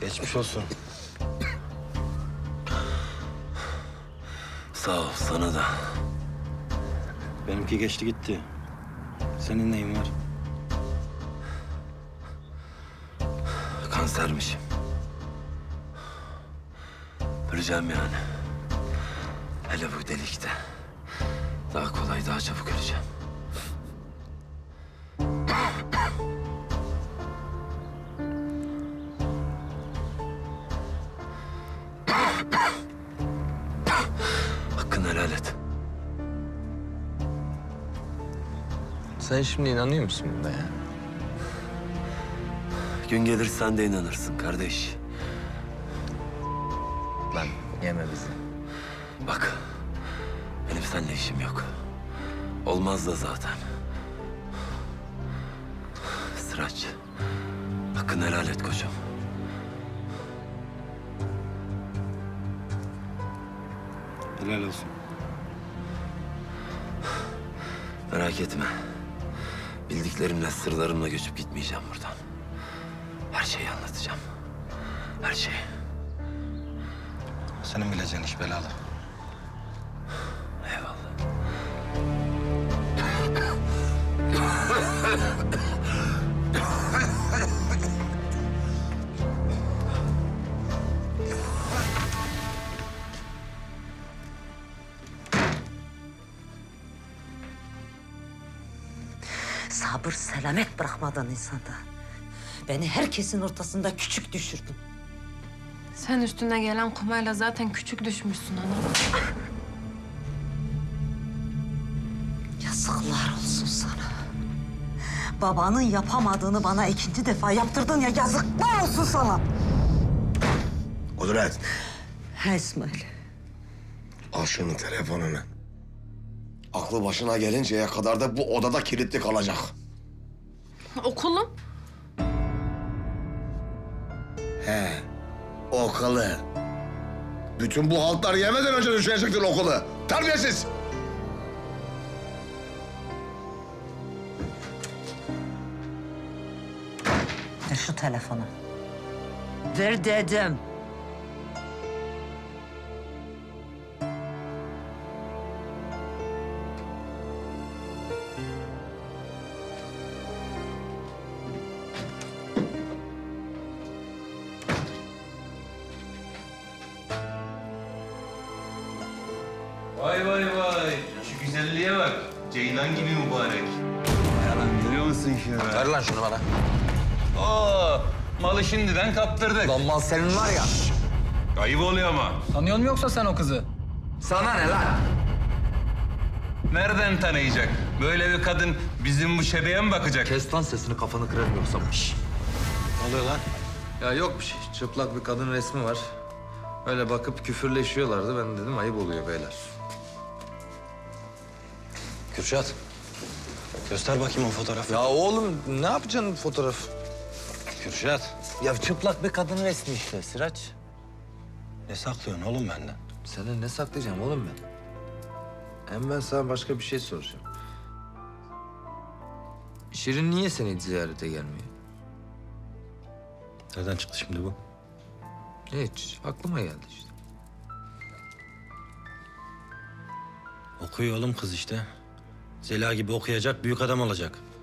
Geçmiş olsun. Sağ ol, sana da. Benimki geçti gitti. Senin neyin var? Kansermişim. Öleceğim yani. Hele bu delikte. Daha kolay, daha çabuk öleceğim. Hakkını helal et. Sen şimdi inanıyor musun buna ya? Gün gelir sen de inanırsın kardeş. Lan yeme bizi. Bak, benim seninle işim yok. Olmaz da zaten. Sıraç, hakkını helal et kocam. Helal olsun. Merak etme. Bildiklerimle, sırlarımla göçüp gitmeyeceğim buradan. Her şeyi anlatacağım. Her şeyi. Senin bileceğin iş belalı. Eyvallah. Sabır selamet bırakmadan insanda. Beni herkesin ortasında küçük düşürdün. Sen üstüne gelen kumayla zaten küçük düşmüşsün ana. Yazıklar olsun sana. Babanın yapamadığını bana ikinci defa yaptırdın ya, yazıklar olsun sana. Kudret. He İsmail. Al şunun telefonunu. Aklı başına gelinceye kadar da bu odada kilitli kalacak. Okulum? He, okulu. Bütün bu haltlar yemeden önce düşecektin okulu. Terbiyesiz! Ver şu telefonu. Ver dedim. Vay vay vay, şu güzelliğe bak. Ceylan gibi mübarek. Vay lan, görüyor musun şunu? Ver lan şunu bana. Oo, malı şimdiden kaptırdık. Lan mal senin var ya. Şşş, ayıp oluyor ama. Tanıyor mu yoksa sen o kızı? Sana ne lan? Nereden tanıyacak? Böyle bir kadın bizim bu şebeye mi bakacak? Kes lan sesini, kafanı kırarım yoksa. Şşş. Ne oluyor lan? Ya yok bir şey. Çıplak bir kadın resmi var. Öyle bakıp küfürleşiyorlardı. Ben dedim ayıp oluyor beyler. Kürşat, göster bakayım o fotoğrafı. Ya oğlum, ne yapacaksın fotoğraf? Kürşat. Ya çıplak bir kadın resmi işte Sıraç. Ne saklıyorsun oğlum benden? Senden ne saklayacağım oğlum ben? Hem ben sana başka bir şey soracağım. Şirin niye seni ziyarete gelmiyor? Nereden çıktı şimdi bu? Hiç, aklıma geldi işte. Okuyor oğlum kız işte. Zela gibi okuyacak, büyük adam olacak.